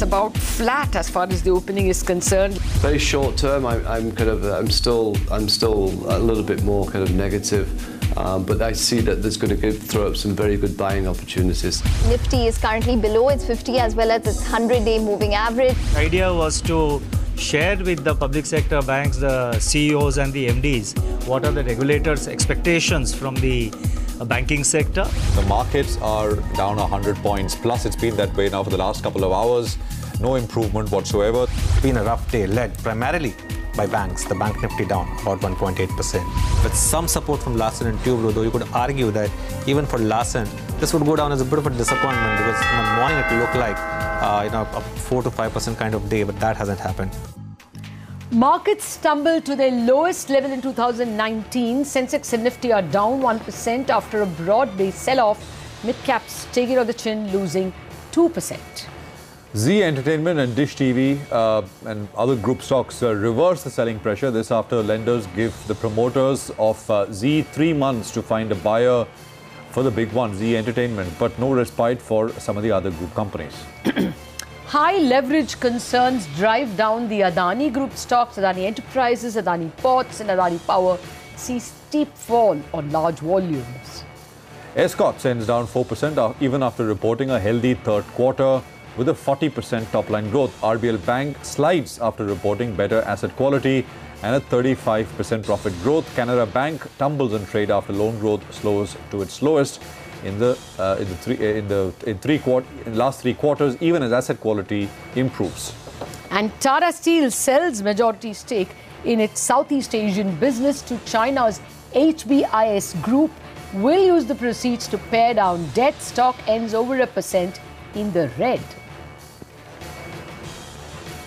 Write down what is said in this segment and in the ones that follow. it's about flat as far as the opening is concerned. Very short term, I'm still a little bit more kind of negative. But I see that there's going to throw up some very good buying opportunities. Nifty is currently below its 50 as well as its 100-day moving average. The idea was to share with the public sector banks, the CEOs and the MDs, what are the regulators' expectations from the banking sector. The markets are down 100 points plus. It's been that way now for the last couple of hours. No improvement whatsoever. It's been a rough day, led primarily by banks, the Bank Nifty down about 1.8%. With some support from Larsen and Toubro, though you could argue that even for Larsen, this would go down as a bit of a disappointment because in the morning it looked like a 4 to 5% kind of day, but that hasn't happened. Markets stumbled to their lowest level in 2019. Sensex and Nifty are down 1% after a broad-based sell-off. Mid-caps take it on the chin, losing 2%. Zee Entertainment and Dish TV and other group stocks reverse the selling pressure. This after lenders give the promoters of Zee 3 months to find a buyer for the big one, Zee Entertainment, but no respite for some of the other group companies. High leverage concerns drive down the Adani Group stocks. Adani Enterprises, Adani Ports and Adani Power see steep fall on large volumes. Escorts ends down 4% even after reporting a healthy third quarter. With a 40% top-line growth, RBL Bank slides after reporting better asset quality and a 35% profit growth. Canara Bank tumbles in trade after loan growth slows to its lowest in the last three quarters, even as asset quality improves. And Tata Steel sells majority stake in its Southeast Asian business to China's HBIS Group. Will use the proceeds to pare down debt. Stock ends over 1% in the red.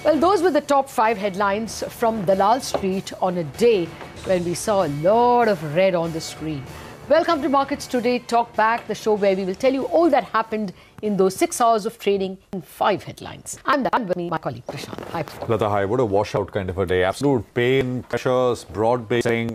Well, those were the top 5 headlines from Dalal Street on a day when we saw a lot of red on the screen. Welcome to Markets Today Talk Back, the show where we will tell you all that happened in those 6 hours of trading in 5 headlines. I'm Dan with my colleague Prashant. Hi. Lata, hi. What a washout kind of a day. Absolute pain, pressures, broad-basing,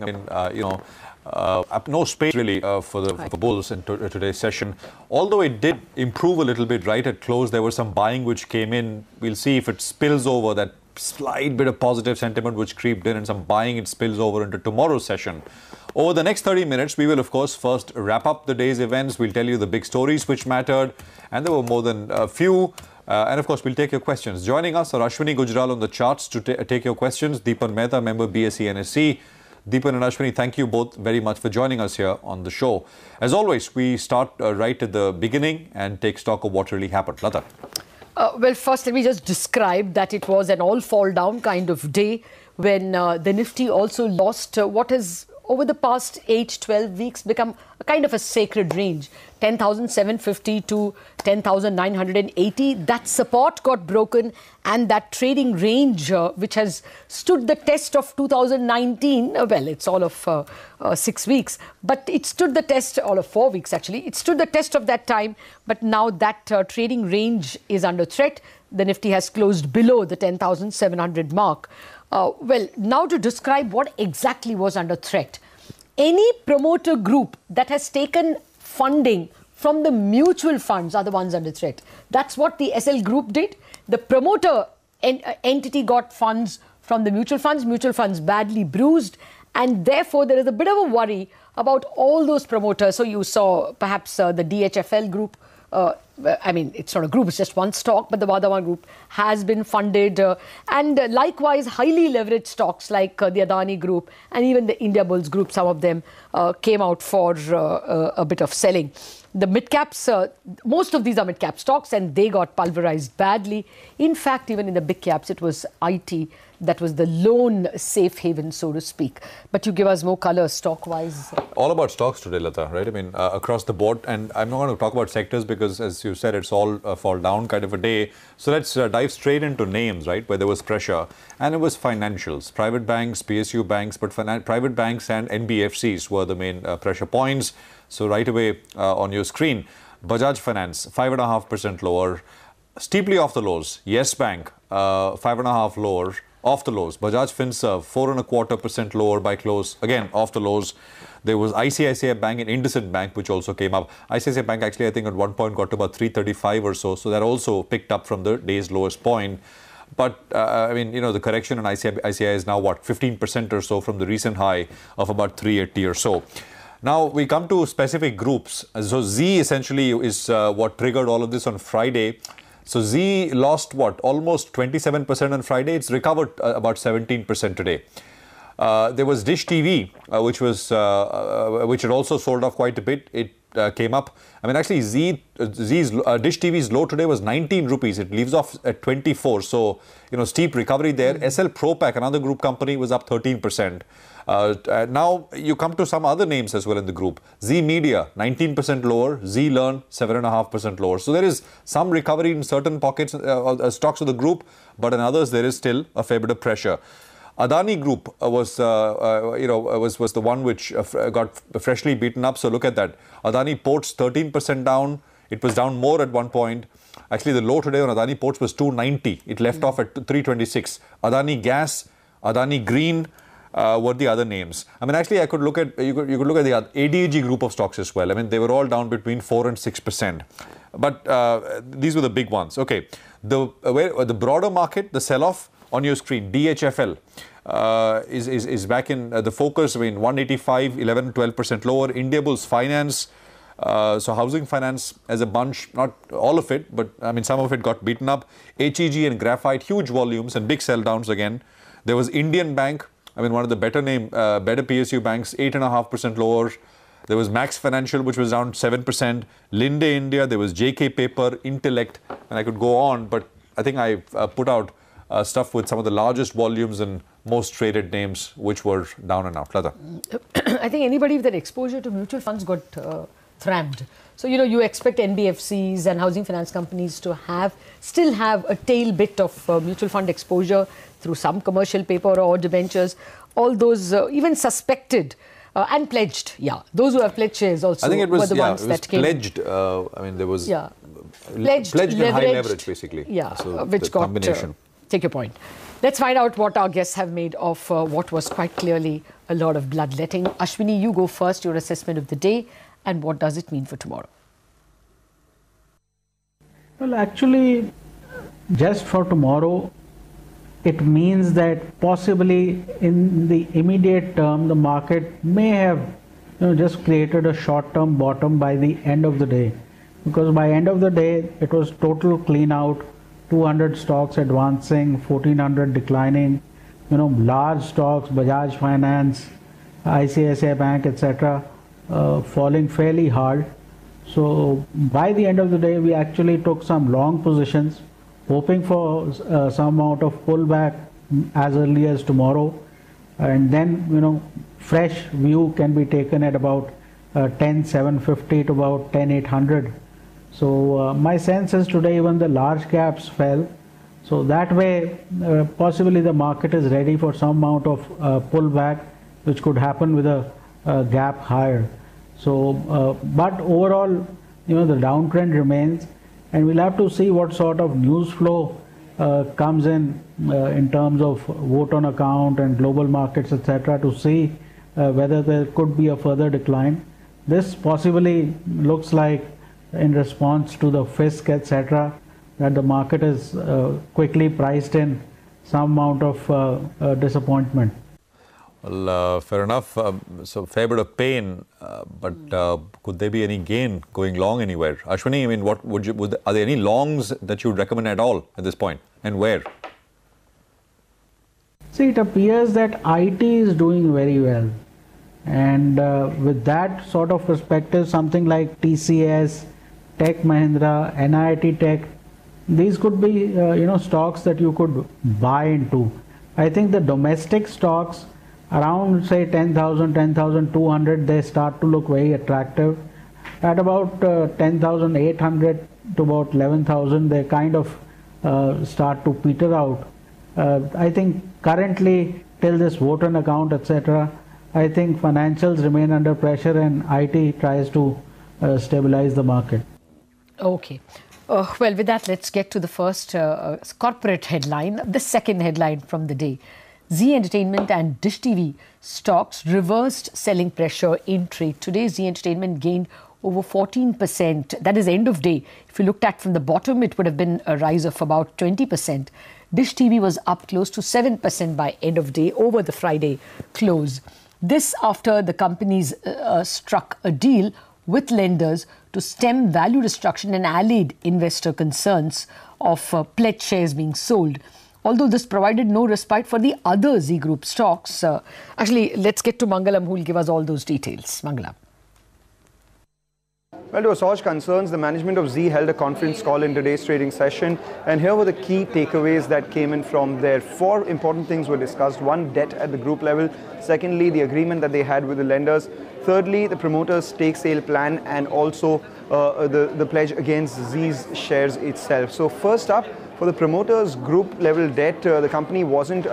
no space really for bulls in today's session. Although it did improve a little bit right at close, there was some buying which came in. We'll see if it spills over that slight bit of positive sentiment which creeped in, and some buying it spills over into tomorrow's session. Over the next 30 minutes, we will of course first wrap up the day's events. We'll tell you the big stories which mattered, and there were more than a few. And of course, we'll take your questions. Joining us are Ashwini Gujral on the charts to take your questions. Deepan Mehta, member BSE NSE. Deepan and Ashwini, thank you both very much for joining us here on the show. As always, we start right at the beginning and take stock of what really happened. Lata. Well, first, let me just describe that it was an all-fall-down kind of day when the Nifty also lost what has, over the past 8-12 weeks, become a kind of a sacred range. 10,750 to 10,980. That support got broken, and that trading range, which has stood the test of 2019, well, it's all of 6 weeks, but it stood the test, all of 4 weeks actually, it stood the test of that time, but now that trading range is under threat. The Nifty has closed below the 10,700 mark. Well, now to describe what exactly was under threat. Any promoter group that has taken funding from the mutual funds are the ones under threat. That's what the Essel Group did. The promoter entity got funds from the mutual funds badly bruised, and therefore there is a bit of a worry about all those promoters. So you saw perhaps the DHFL group, I mean, it's not a group, it's just one stock, but the Vadhavan group has been funded. And likewise, highly leveraged stocks like the Adani Group and even the Indiabulls Group, some of them came out for a bit of selling. The mid-caps, most of these are mid-cap stocks, and they got pulverized badly. In fact, even in the big caps, it was IT that was the lone safe haven, so to speak. But you give us more colour stock-wise. All about stocks today, Lata, right? I mean, across the board. And I'm not going to talk about sectors because, as you said, it's all fall down kind of a day. So let's dive straight into names, right, where there was pressure. And it was financials, private banks, PSU banks, but private banks and NBFCs were the main pressure points. So right away on your screen, Bajaj Finance, 5.5% lower, steeply off the lows. Yes Bank, 5.5% lower. off the lows. Bajaj Finserv, 4.25% lower by close. Again, off the lows. There was ICICI Bank and Indusind Bank, which also came up. ICICI Bank actually, I think, at one point got to about 335 or so. So that also picked up from the day's lowest point. But, I mean, you know, the correction on ICICI is now, what, 15% or so from the recent high of about 380 or so. Now, we come to specific groups. So, Zee essentially is what triggered all of this on Friday. So, Zee lost, what, almost 27% on Friday. It's recovered about 17% today. There was Dish TV, which had also sold off quite a bit. It came up. I mean, actually, Dish TV's low today was 19 rupees. It leaves off at 24. So, you know, steep recovery there. Essel Propack, another group company, was up 13%. Now, you come to some other names as well in the group. Zee Media, 19% lower. Zee Learn, 7.5% lower. So, there is some recovery in certain pockets, stocks of the group, but in others, there is still a fair bit of pressure. Adani Group was the one which got freshly beaten up. So look at that. Adani Ports 13% down. It was down more at one point. Actually, the low today on Adani Ports was 290. It left off at 326. Adani Gas, Adani Green were the other names. I mean, actually, I could look at you could look at the ADAG group of stocks as well. I mean, they were all down between 4% and 6%. But these were the big ones. Okay, the broader market, the sell-off. On your screen, DHFL is back in the focus. I mean, 185, 11, 12% lower. Indiabulls Finance, so housing finance as a bunch, not all of it, but I mean, some of it got beaten up. HEG and Graphite, huge volumes and big sell downs again. There was Indian Bank, I mean, one of the better PSU banks, 8.5% lower. There was Max Financial, which was down 7%. Linde India, there was JK Paper, Intellect, and I could go on, but I think I put out stuff with some of the largest volumes and most traded names, which were down and out. Lata. I think anybody with an exposure to mutual funds got thrashed. So, you know, you expect NBFCs and housing finance companies to still have a tail bit of mutual fund exposure through some commercial paper or debentures. All those even suspected and pledged. Yeah, those who have pledged shares also were the ones that came. I mean, there was pledged and high leverage, basically. Yeah, so which got combination. Take your point. Let's find out what our guests have made of what was quite clearly a lot of bloodletting. Ashwini, you go first, your assessment of the day and what does it mean for tomorrow? Well, actually, just for tomorrow, it means that possibly in the immediate term, the market may have just created a short-term bottom by the end of the day. Because by end of the day, it was total clean out. 200 stocks advancing, 1400 declining, large stocks, Bajaj Finance, ICICI Bank, etc. Falling fairly hard. So by the end of the day, we actually took some long positions, hoping for some amount of pullback as early as tomorrow. And then, fresh view can be taken at about 10,750 to about 10,800. So my sense is today even the large caps fell. So that way, possibly the market is ready for some amount of pullback, which could happen with a gap higher. So, but overall, the downtrend remains, and we'll have to see what sort of news flow comes in terms of vote on account and global markets, etc., to see whether there could be a further decline. This possibly looks like in response to the fisc, etc., that the market is quickly priced in some amount of disappointment. Well, fair enough. So, fair bit of pain, but could there be any gain going long anywhere? Ashwini, I mean, what are there any longs that you would recommend at all at this point, and where? See, it appears that IT is doing very well, and with that sort of perspective, something like TCS, Tech Mahindra, NIIT Tech, these could be stocks that you could buy into. I think the domestic stocks around say 10,000, 10,200, they start to look very attractive. At about 10,800 to about 11,000, they kind of start to peter out. I think currently till this vote on account, etc., I think financials remain under pressure and IT tries to stabilize the market. Okay. Well, with that, let's get to the first corporate headline, the second headline from the day. Zee Entertainment and Dish TV stocks reversed selling pressure in trade. Today, Zee Entertainment gained over 14%. That is end of day. If you looked at from the bottom, it would have been a rise of about 20%. Dish TV was up close to 7% by end of day over the Friday close. This after the companies struck a deal with lenders to stem value destruction and allied investor concerns of pledged shares being sold. Although this provided no respite for the other Zee Group stocks. Actually, let's get to Mangalam, who will give us all those details. Mangalam. Well, to assuage concerns, the management of Zee held a conference call in today's trading session, and here were the key takeaways that came in from there. Four important things were discussed. One, debt at the group level. Secondly, the agreement that they had with the lenders. Thirdly, the promoter's stake sale plan, and also the pledge against Zee's shares itself. So first up, for the promoters' group-level debt, the company wasn't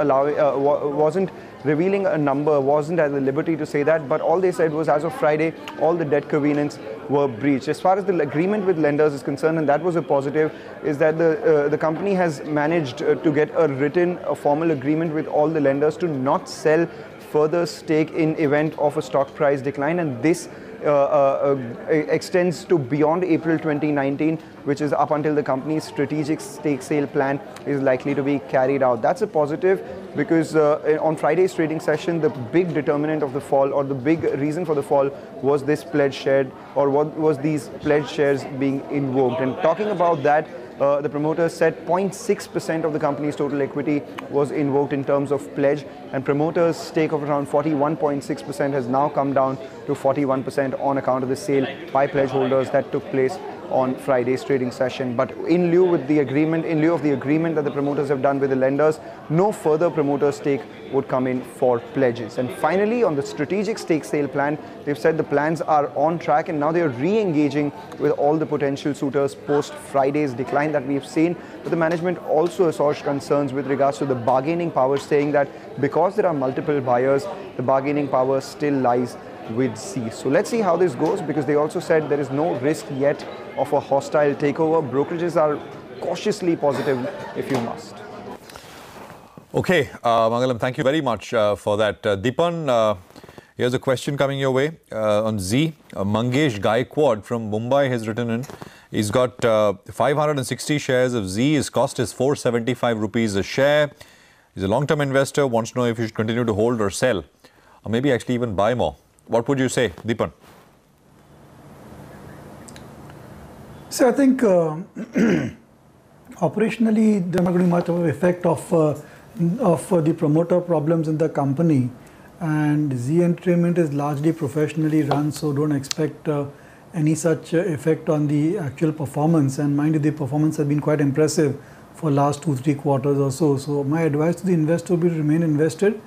revealing a number, wasn't at the liberty to say that, but all they said was, as of Friday, all the debt covenants were breached. As far as the agreement with lenders is concerned, and that was a positive, is that the company has managed to get a written, formal agreement with all the lenders to not sell further stake in event of a stock price decline, and this extends to beyond April 2019, which is up until the company's strategic stake sale plan is likely to be carried out. That's a positive because on Friday's trading session, the big determinant of the fall, or the big reason for the fall, was this pledge share, or what was these pledge shares being invoked. And talking about that, the promoters said 0.6% of the company's total equity was invoked in terms of pledge, and promoters' stake of around 41.6% has now come down to 41% on account of the sale by pledge holders that took place on Friday's trading session. But in lieu of the agreement that the promoters have done with the lenders, no further promoter stake would come in for pledges. And finally, on the strategic stake sale plan, they've said the plans are on track, and now they are re-engaging with all the potential suitors post Friday's decline that we've seen. But the management also assuaged concerns with regards to the bargaining power, saying that because there are multiple buyers, the bargaining power still lies with Zee. So let's see how this goes, because they also said there is no risk yet of a hostile takeover. Brokerages are cautiously positive, if you must. Okay, Mangalam, thank you very much for that. Deepan, here's a question coming your way on Zee. Mangesh Gaikwad from Mumbai has written in. He's got 560 shares of Zee. His cost is 475 rupees a share. He's a long-term investor, wants to know if you should continue to hold or sell, or maybe actually even buy more. What would you say, Deepan? So I think operationally there's not going to be much of an effect of the promoter problems in the company, and Zee Entertainment is largely professionally run, so don't expect any such effect on the actual performance. And mind you, the performance has been quite impressive for last 2-3 quarters or so. So my advice to the investor would be to remain invested.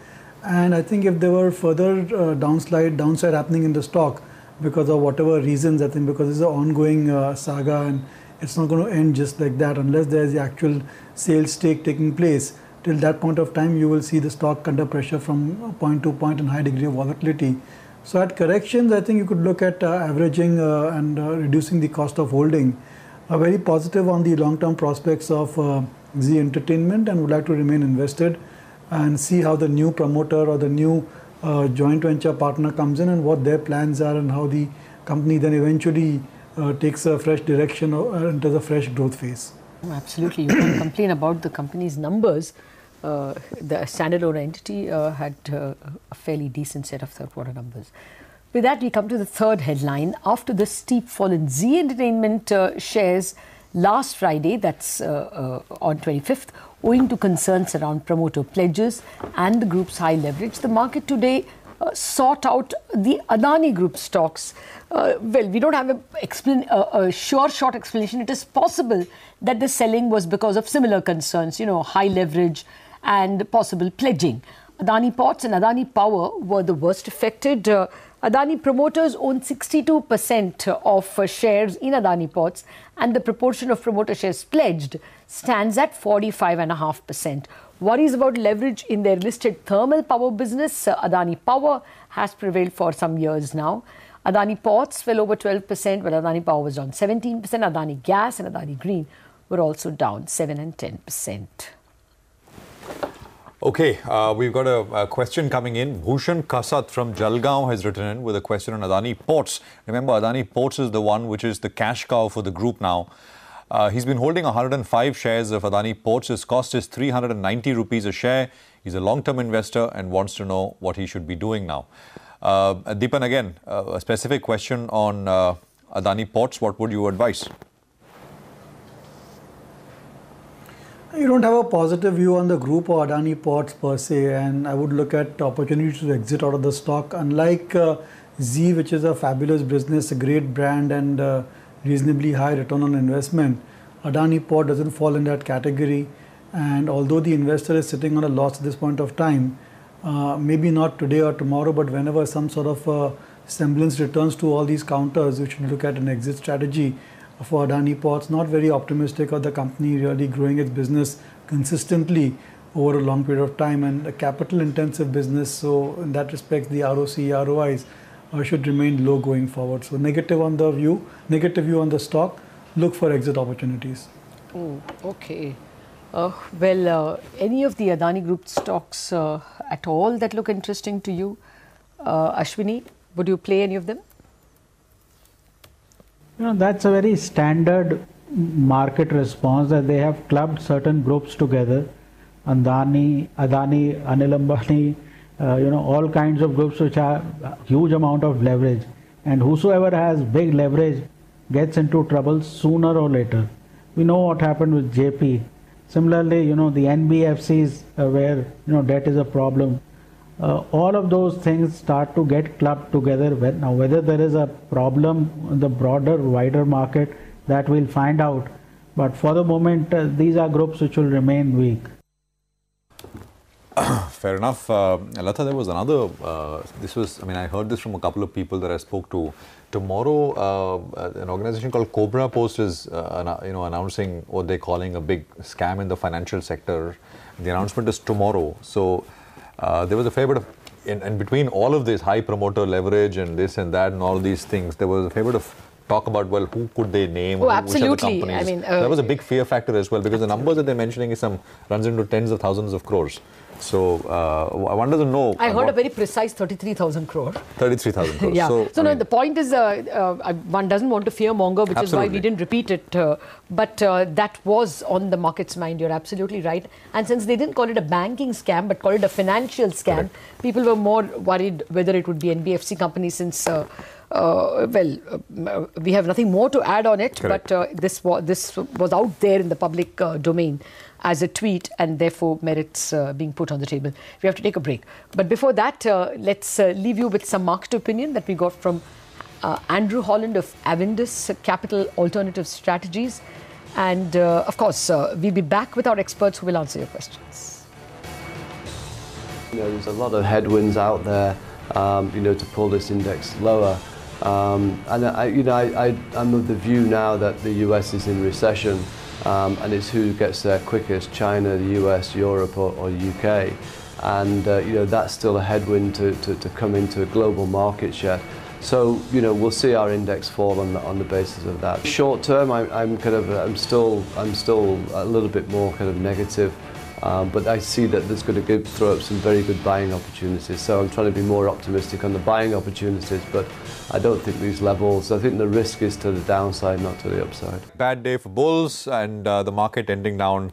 And I think if there were further downside happening in the stock because of whatever reasons, I think because it's an ongoing saga and it's not going to end just like that unless there's the actual sales stake taking place. Till that point of time, you will see the stock under pressure from point to point and high degree of volatility. So at corrections, I think you could look at averaging and reducing the cost of holding. Very positive on the long-term prospects of Zee Entertainment, and would like to remain invested and see how the new promoter or the new joint venture partner comes in and what their plans are, and how the company then eventually takes a fresh direction or enters a fresh growth phase. Oh, absolutely. You can't complain about the company's numbers. The standalone entity had a fairly decent set of third quarter numbers. With that, we come to the third headline. After the steep fall in Zee Entertainment shares last Friday, that's on 25th, owing to concerns around promoter pledges and the group's high leverage, the market today sought out the Adani Group stocks. Well, we don't have a sure short explanation. It is possible that the selling was because of similar concerns, you know, high leverage and possible pledging. Adani Ports and Adani Power were the worst affected. Adani promoters own 62% of shares in Adani Ports, and the proportion of promoter shares pledged stands at 45.5%. Worries about leverage in their listed thermal power business, Adani Power, has prevailed for some years now. Adani Ports fell over 12%, while Adani Power was down 17%. Adani Gas and Adani Green were also down 7 and 10%. Okay, we've got a question coming in. Bhushan Kasat from Jalgaon has written in with a question on Adani Ports. Remember, Adani Ports is the one which is the cash cow for the group now. He's been holding 105 shares of Adani Ports. His cost is 390 rupees a share. He's a long-term investor and wants to know what he should be doing now. Deepan, again, a specific question on Adani Ports. What would you advise? You don't have a positive view on the group or Adani Ports per se, and I would look at opportunities to exit out of the stock. Unlike Zee, which is a fabulous business, a great brand and reasonably high return on investment, Adani Port doesn't fall in that category. And although the investor is sitting on a loss at this point of time, maybe not today or tomorrow, but whenever some sort of semblance returns to all these counters, you should look at an exit strategy for Adani Ports. Not very optimistic of the company really growing its business consistently over a long period of time, and a capital intensive business, so in that respect the ROC, ROIs should remain low going forward. So negative view on the stock, look for exit opportunities. Okay. Any of the Adani Group stocks at all that look interesting to you? Ashwini, would you play any of them? You know, that's a very standard market response, that they have clubbed certain groups together. Adani, Anil Ambani, you know, all kinds of groups which have a huge amount of leverage. And whosoever has big leverage gets into trouble sooner or later. We know what happened with JP. Similarly, you know, the NBFCs where, you know, debt is a problem. All of those things start to get clubbed together. Now, whether there is a problem in the broader, wider market, that we'll find out. But for the moment, these are groups which will remain weak. Fair enough. Lata, there was another, I heard this from a couple of people that I spoke to. Tomorrow, an organization called Cobra Post is, announcing what they're calling a big scam in the financial sector. The announcement is tomorrow. So, there was a fair bit of, and between all of this high promoter leverage and this and that and all these things, there was a fair bit of talk about, well, who could they name? Oh, absolutely. I mean, there was a big fear factor as well, because the numbers that they're mentioning is runs into tens of thousands of crores. So, one doesn't know. I heard a very precise 33,000 crore. 33,000 crore. Yeah. So no, the point is, one doesn't want to fear monger, which absolutely is why we didn't repeat it. But that was on the market's mind. You're absolutely right. And since they didn't call it a banking scam, but call it a financial scam, correct, people were more worried whether it would be NBFC companies, since, we have nothing more to add on it. Correct. But this was out there in the public domain as a tweet, and therefore merits being put on the table. We have to take a break. But before that, let's leave you with some market opinion that we got from Andrew Holland of Avendus Capital Alternative Strategies. And of course, we'll be back with our experts who will answer your questions. You know, there's a lot of headwinds out there, to pull this index lower. I'm of the view now that the US is in recession. And it's who gets there quickest: China, the US, Europe, or UK. And that's still a headwind to come into global market share. So we'll see our index fall on the basis of that. Short term, I'm still a little bit more kind of negative, but I see that this is going to throw up some very good buying opportunities. So I'm trying to be more optimistic on the buying opportunities, but I don't think these levels, I think the risk is to the downside, not to the upside. Bad day for bulls, and the market ending down,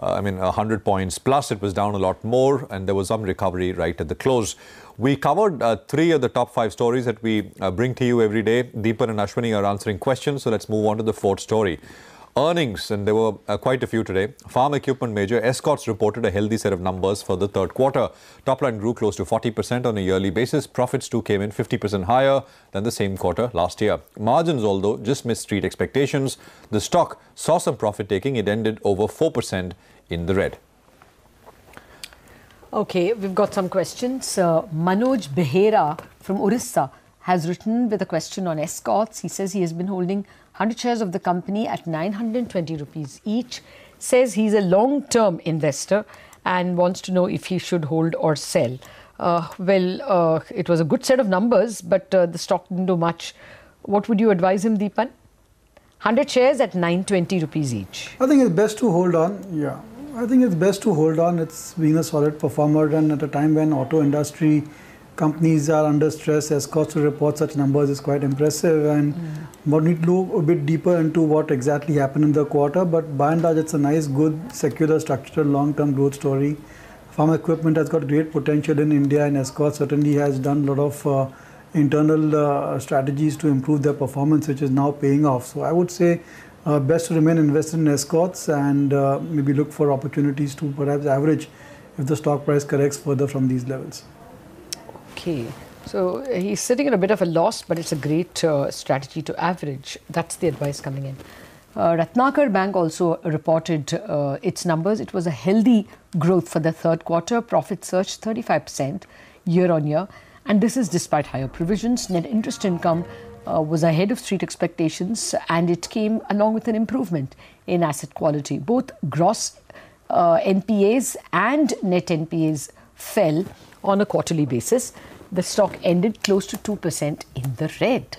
100 points plus. It was down a lot more, and there was some recovery right at the close. We covered 3 of the top 5 stories that we bring to you every day. Deepan and Ashwini are answering questions, so let's move on to the 4th story. Earnings, and there were quite a few today. Farm equipment major Escorts reported a healthy set of numbers for the 3rd quarter. Top line grew close to 40% on a yearly basis. Profits too came in 50% higher than the same quarter last year. Margins, although, just missed street expectations. The stock saw some profit taking. It ended over 4% in the red. Okay, we've got some questions. Manoj Behera from Orissa has written with a question on Escorts. He says he has been holding 100 shares of the company at 920 rupees each, says he's a long-term investor and wants to know if he should hold or sell. It was a good set of numbers, but the stock didn't do much. What would you advise him, Deepan? 100 shares at 920 rupees each. I think it's best to hold on. Yeah, I think it's best to hold on. It's been a solid performer, and at a time when auto industry companies are under stress, Escorts to report such numbers is quite impressive, and one need to look a bit deeper into what exactly happened in the quarter. But by and large, it's a nice, good, secular, structural, long-term growth story. Farm equipment has got great potential in India, and Escorts certainly has done a lot of internal strategies to improve their performance, which is now paying off. So I would say best to remain invested in Escorts and maybe look for opportunities to perhaps average if the stock price corrects further from these levels. Okay, so he's sitting at a bit of a loss, but it's a great strategy to average. That's the advice coming in. Ratnakar Bank also reported its numbers. It was a healthy growth for the third quarter. Profit surged 35% year on year, and this is despite higher provisions. Net interest income was ahead of street expectations, and it came along with an improvement in asset quality. Both gross NPAs and net NPAs fell on a quarterly basis. The stock ended close to 2% in the red.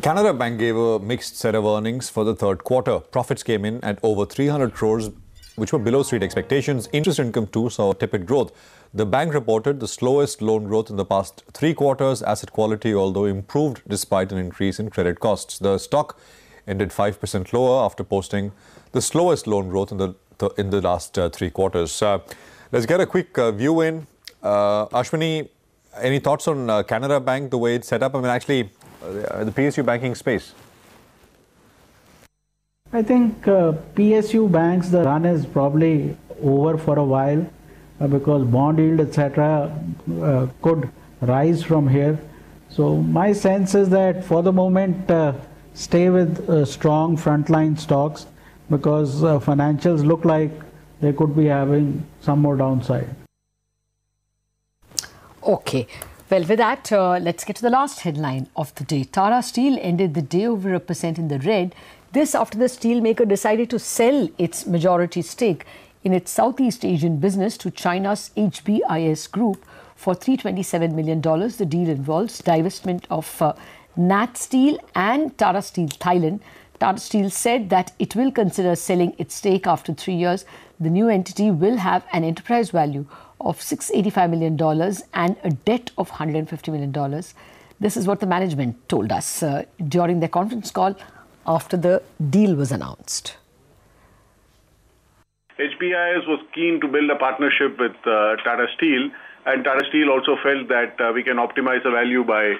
Canara Bank gave a mixed set of earnings for the third quarter. Profits came in at over 300 crores, which were below street expectations. Interest income too saw tepid growth. The bank reported the slowest loan growth in the past three quarters. Asset quality, although, improved despite an increase in credit costs. The stock ended 5% lower after posting the slowest loan growth in the last three quarters. Let's get a quick view in. Ashwini, any thoughts on Canara Bank, the way it's set up? I mean, actually, the PSU banking space. I think PSU banks, the run is probably over for a while because bond yield, etc., could rise from here. So my sense is that for the moment, stay with strong frontline stocks because financials look like they could be having some more downside. Okay. Well, with that, let's get to the last headline of the day. Tata Steel ended the day over 1% in the red. This after the steelmaker decided to sell its majority stake in its Southeast Asian business to China's HBIS Group for $327 million. The deal involves divestment of Nat Steel and Tata Steel Thailand. Tata Steel said that it will consider selling its stake after 3 years. The new entity will have an enterprise value of $685 million and a debt of $150 million. This is what the management told us during their conference call after the deal was announced. HBIS was keen to build a partnership with Tata Steel, and Tata Steel also felt that we can optimize the value by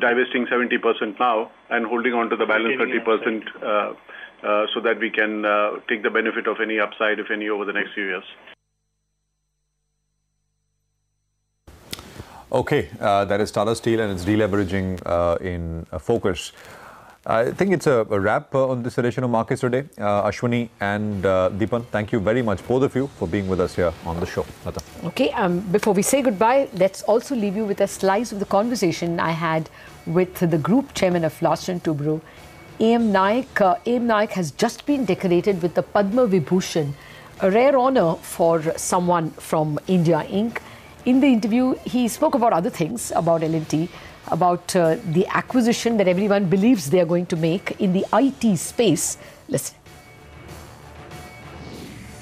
divesting 70% now and holding on to the balance 30%, so that we can take the benefit of any upside, if any, over the next few years. Okay, that is Tata Steel and its deleveraging in focus. I think it's a wrap on this edition of Markets Today. Ashwini and Deepan, thank you very much, both of you, for being with us here on the show. Nata. Okay, before we say goodbye, let's also leave you with a slice of the conversation I had with the group chairman of Larsen and Toubro, A.M. Naik. A.M. Naik has just been decorated with the Padma Vibhushan, a rare honour for someone from India Inc. In the interview, he spoke about other things, about L&T, about the acquisition that everyone believes they are going to make in the IT space. Listen.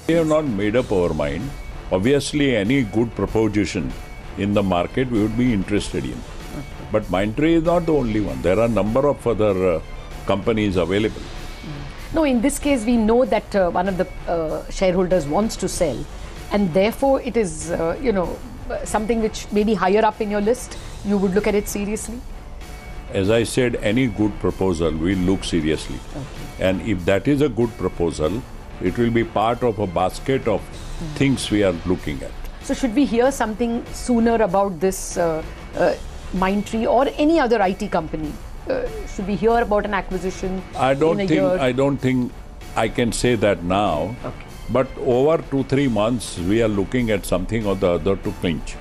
We have not made up our mind. Obviously, any good proposition in the market we would be interested in. Okay. But Mindtree is not the only one. There are a number of other companies available. No, in this case, we know that one of the shareholders wants to sell, and therefore it is, something which maybe higher up in your list. You would look at it seriously? As I said, any good proposal we look seriously. Okay. And if that is a good proposal, it will be part of a basket of things we are looking at. So should we hear something sooner about this Mindtree or any other IT company? Should we hear about an acquisition? I don't think I can say that now. Okay. But over 2-3 months, we are looking at something or the other to pinch.